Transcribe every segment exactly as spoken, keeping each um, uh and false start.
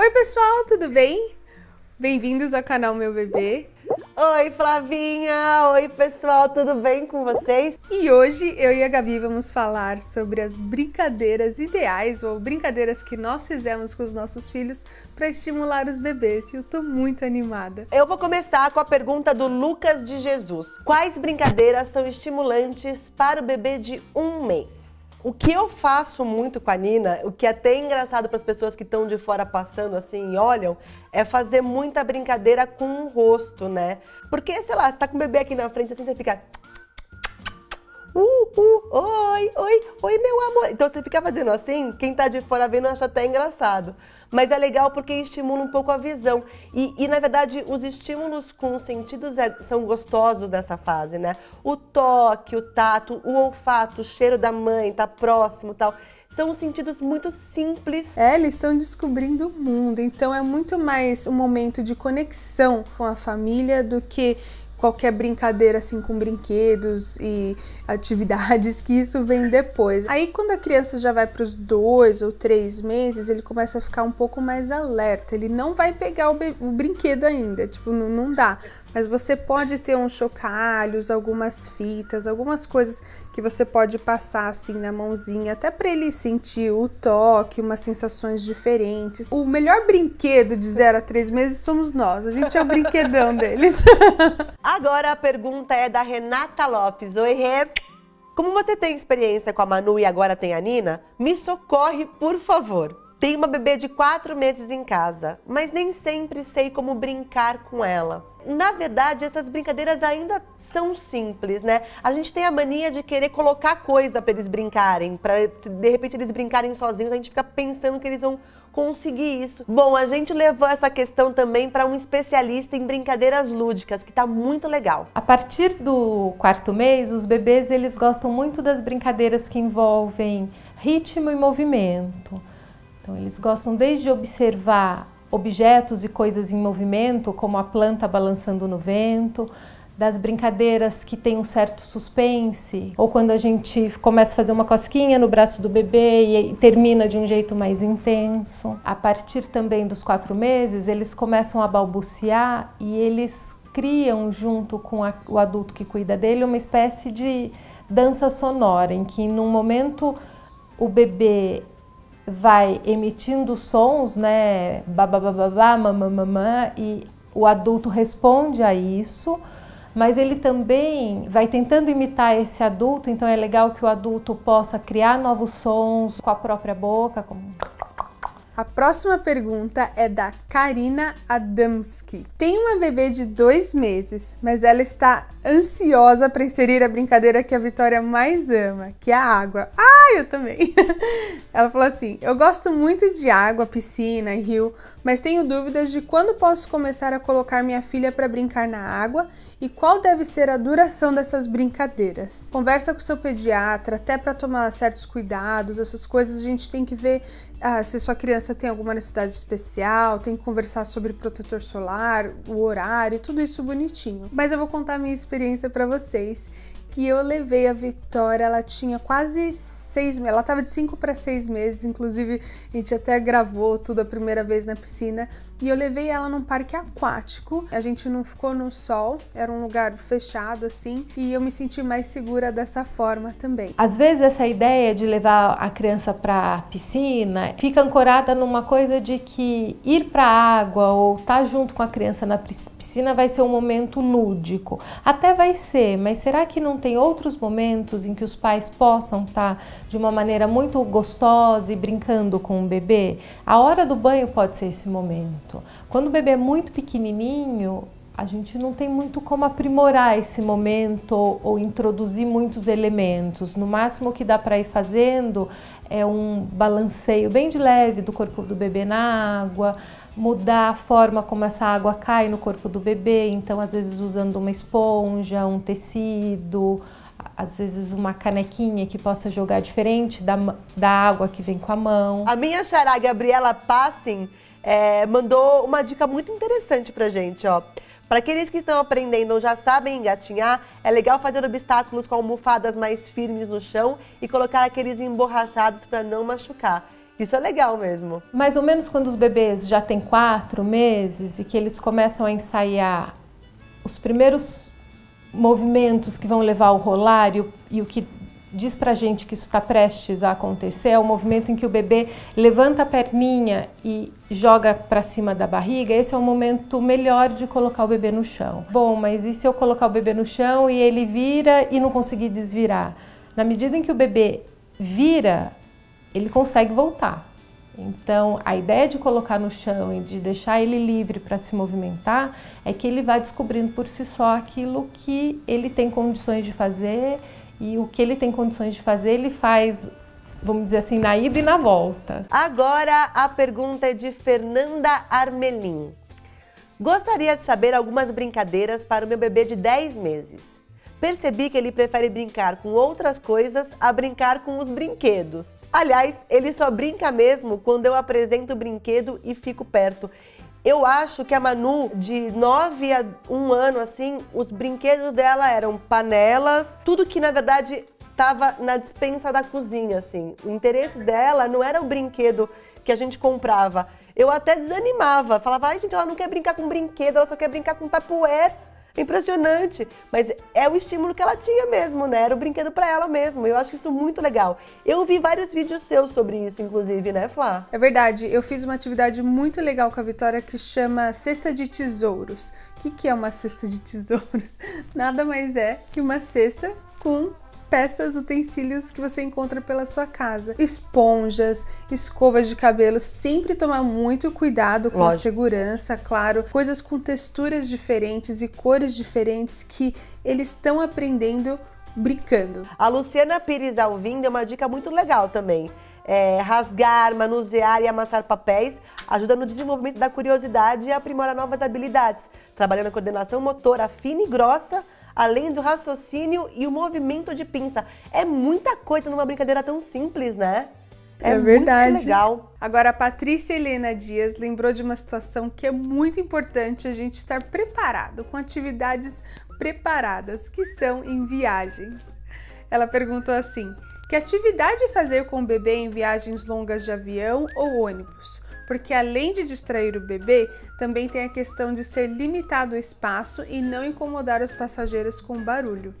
Oi, pessoal, tudo bem? Bem-vindos ao canal Meu Bebê. Oi, Flavinha! Oi, pessoal, tudo bem com vocês? E hoje eu e a Gabi vamos falar sobre as brincadeiras ideais ou brincadeiras que nós fizemos com os nossos filhos para estimular os bebês, e eu tô muito animada. Eu vou começar com a pergunta do Lucas de Jesus. Quais brincadeiras são estimulantes para o bebê de um mês? O que eu faço muito com a Nina, o que é até engraçado para as pessoas que estão de fora passando assim e olham, é fazer muita brincadeira com o rosto, né? Porque, sei lá, você tá com o bebê aqui na frente assim, você fica... Uh, uh, oi, oi, oi, meu amor. Então você fica fazendo assim, quem tá de fora vendo acha até engraçado. Mas é legal porque estimula um pouco a visão. E, e na verdade, os estímulos com os sentidos é, são gostosos nessa fase, né? O toque, o tato, o olfato, o cheiro da mãe, tá próximo e tal. São sentidos muito simples. É, eles estão descobrindo o mundo. Então é muito mais um momento de conexão com a família do que... qualquer brincadeira assim com brinquedos e atividades, que isso vem depois. Aí quando a criança já vai para os dois ou três meses, ele começa a ficar um pouco mais alerta, ele não vai pegar o, o brinquedo ainda, tipo, não, não dá. Mas você pode ter uns chocalhos, algumas fitas, algumas coisas que você pode passar assim na mãozinha, até para ele sentir o toque, umas sensações diferentes. O melhor brinquedo de zero a três meses somos nós, a gente é o brinquedão deles. Agora a pergunta é da Renata Lopes. Oi, Rê. Como você tem experiência com a Manu e agora tem a Nina, me socorre, por favor. Tenho uma bebê de quatro meses em casa, mas nem sempre sei como brincar com ela. Na verdade, essas brincadeiras ainda são simples, né? A gente tem a mania de querer colocar coisa para eles brincarem, para de repente eles brincarem sozinhos, a gente fica pensando que eles vão conseguir isso. Bom, a gente levou essa questão também para um especialista em brincadeiras lúdicas, que tá muito legal. A partir do quarto mês, os bebês eles gostam muito das brincadeiras que envolvem ritmo e movimento. Então, eles gostam desde observar objetos e coisas em movimento, como a planta balançando no vento, das brincadeiras que tem um certo suspense, ou quando a gente começa a fazer uma cosquinha no braço do bebê e termina de um jeito mais intenso. A partir também dos quatro meses, eles começam a balbuciar e eles criam, junto com a, o adulto que cuida dele, uma espécie de dança sonora, em que num momento o bebê vai emitindo sons, né, babababá, mamamamã, e o adulto responde a isso, mas ele também vai tentando imitar esse adulto, então é legal que o adulto possa criar novos sons com a própria boca. Com... A próxima pergunta é da Karina Adamski. Tem uma bebê de dois meses, mas ela está ansiosa para inserir a brincadeira que a Vitória mais ama, que é a água. Ah, eu também! Ela falou assim, eu gosto muito de água, piscina, rio, mas tenho dúvidas de quando posso começar a colocar minha filha para brincar na água e qual deve ser a duração dessas brincadeiras. Conversa com seu pediatra, até para tomar certos cuidados, essas coisas a gente tem que ver ah, se sua criança tem alguma necessidade especial, tem que conversar sobre protetor solar, o horário, tudo isso bonitinho. Mas eu vou contar a minha experiência pra vocês, que eu levei a Vitória, ela tinha quase seis meses, ela tava de cinco para seis meses, inclusive a gente até gravou tudo a primeira vez na piscina, e eu levei ela num parque aquático, a gente não ficou no sol, era um lugar fechado assim, e eu me senti mais segura dessa forma também. Às vezes essa ideia de levar a criança pra piscina fica ancorada numa coisa de que ir pra água ou estar junto com a criança na piscina vai ser um momento lúdico. Até vai ser, mas será que não tem outros momentos em que os pais possam estar de uma maneira muito gostosa e brincando com o bebê? A hora do banho pode ser esse momento. Quando o bebê é muito pequenininho, a gente não tem muito como aprimorar esse momento ou, ou introduzir muitos elementos. No máximo que dá para ir fazendo é um balanceio bem de leve do corpo do bebê na água, mudar a forma como essa água cai no corpo do bebê, então às vezes usando uma esponja, um tecido, às vezes uma canequinha que possa jogar diferente da, da água que vem com a mão. A minha xará, Gabriela Passin, é, mandou uma dica muito interessante pra gente, ó. Para aqueles que estão aprendendo ou já sabem engatinhar, é legal fazer obstáculos com almofadas mais firmes no chão e colocar aqueles emborrachados para não machucar. Isso é legal mesmo. Mais ou menos quando os bebês já têm quatro meses e que eles começam a ensaiar os primeiros movimentos que vão levar ao rolar e o, e o que diz pra gente que isso está prestes a acontecer é o movimento em que o bebê levanta a perninha e joga pra cima da barriga. Esse é o momento melhor de colocar o bebê no chão. Bom, mas e se eu colocar o bebê no chão e ele vira e não conseguir desvirar? Na medida em que o bebê vira, ele consegue voltar. Então, a ideia de colocar no chão e de deixar ele livre para se movimentar é que ele vai descobrindo por si só aquilo que ele tem condições de fazer. E o que ele tem condições de fazer, ele faz, vamos dizer assim, na ida e na volta. Agora a pergunta é de Fernanda Armelin. Gostaria de saber algumas brincadeiras para o meu bebê de dez meses. Percebi que ele prefere brincar com outras coisas a brincar com os brinquedos. Aliás, ele só brinca mesmo quando eu apresento o brinquedo e fico perto. Eu acho que a Manu, de nove a um ano, assim, os brinquedos dela eram panelas, tudo que, na verdade, estava na despensa da cozinha, assim. O interesse dela não era o brinquedo que a gente comprava. Eu até desanimava, falava, ai, gente, ela não quer brincar com brinquedo, ela só quer brincar com tapué. Impressionante, mas é o estímulo que ela tinha mesmo, né? Era o brinquedo pra ela mesmo. Eu acho isso muito legal. Eu vi vários vídeos seus sobre isso, inclusive, né, Flá? É verdade. Eu fiz uma atividade muito legal com a Vitória que chama Cesta de Tesouros. O que, que é uma cesta de tesouros? Nada mais é que uma cesta com peças, utensílios que você encontra pela sua casa. Esponjas, escovas de cabelo, sempre tomar muito cuidado com a segurança, claro. Coisas com texturas diferentes e cores diferentes que eles estão aprendendo brincando. A Luciana Pires Alvim deu uma dica muito legal também. É, rasgar, manusear e amassar papéis ajuda no desenvolvimento da curiosidade e aprimora novas habilidades, trabalhando a coordenação motora fina e grossa, além do raciocínio e o movimento de pinça. É muita coisa numa brincadeira tão simples, né? É, é verdade. Muito legal. Agora, a Patrícia Helena Dias lembrou de uma situação que é muito importante a gente estar preparado, com atividades preparadas, que são em viagens. Ela perguntou assim, que atividade fazer com o bebê em viagens longas de avião ou ônibus? Porque além de distrair o bebê, também tem a questão de ser limitado o espaço e não incomodar os passageiros com barulho.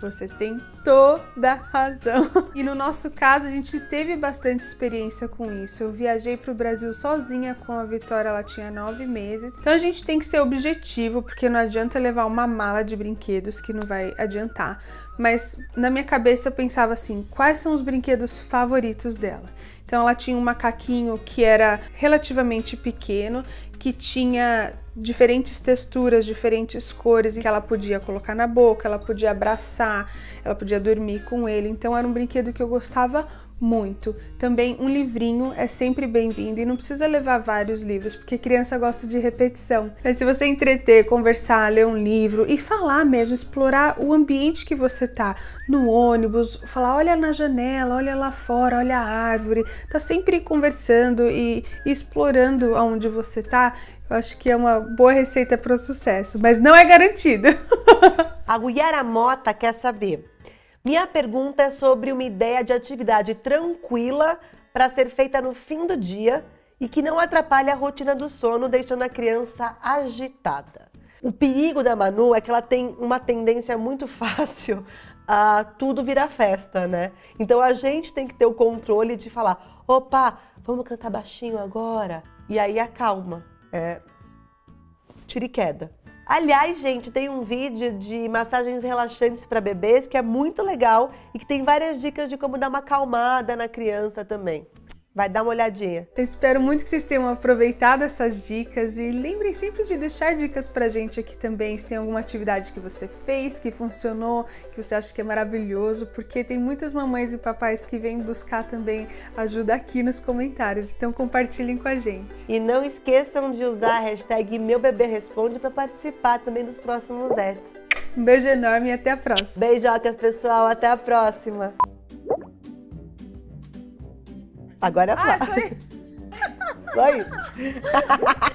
Você tem toda razão. E no nosso caso, a gente teve bastante experiência com isso. Eu viajei para o Brasil sozinha com a Vitória, ela tinha nove meses. Então a gente tem que ser objetivo, porque não adianta levar uma mala de brinquedos que não vai adiantar. Mas na minha cabeça eu pensava assim, quais são os brinquedos favoritos dela? Então ela tinha um macaquinho que era relativamente pequeno, que tinha diferentes texturas, diferentes cores, que ela podia colocar na boca, ela podia abraçar, ela podia dormir com ele. Então era um brinquedo que eu gostava muito. Também um livrinho é sempre bem-vindo e não precisa levar vários livros, porque criança gosta de repetição. Mas se você entreter, conversar, ler um livro e falar mesmo, explorar o ambiente que você tá, no ônibus, falar olha na janela, olha lá fora, olha a árvore, tá sempre conversando e explorando aonde você tá, eu acho que é uma boa receita para o sucesso, mas não é garantido. A Aguiar Mota quer saber. Minha pergunta é sobre uma ideia de atividade tranquila para ser feita no fim do dia e que não atrapalhe a rotina do sono, deixando a criança agitada. O perigo da Manu é que ela tem uma tendência muito fácil a tudo virar festa, né? Então a gente tem que ter o controle de falar, opa, vamos cantar baixinho agora. E aí acalma, é tira e queda. Aliás, gente, tem um vídeo de massagens relaxantes para bebês que é muito legal e que tem várias dicas de como dar uma acalmada na criança também. Vai dar uma olhadinha. Eu espero muito que vocês tenham aproveitado essas dicas e lembrem sempre de deixar dicas pra gente aqui também, se tem alguma atividade que você fez, que funcionou, que você acha que é maravilhoso, porque tem muitas mamães e papais que vêm buscar também ajuda aqui nos comentários, então compartilhem com a gente. E não esqueçam de usar a hashtag Meu Bebê Responde pra participar também dos próximos asks. Um beijo enorme e até a próxima. Beijocas, pessoal, até a próxima. Agora é a Flá. Ah, só isso. Só isso.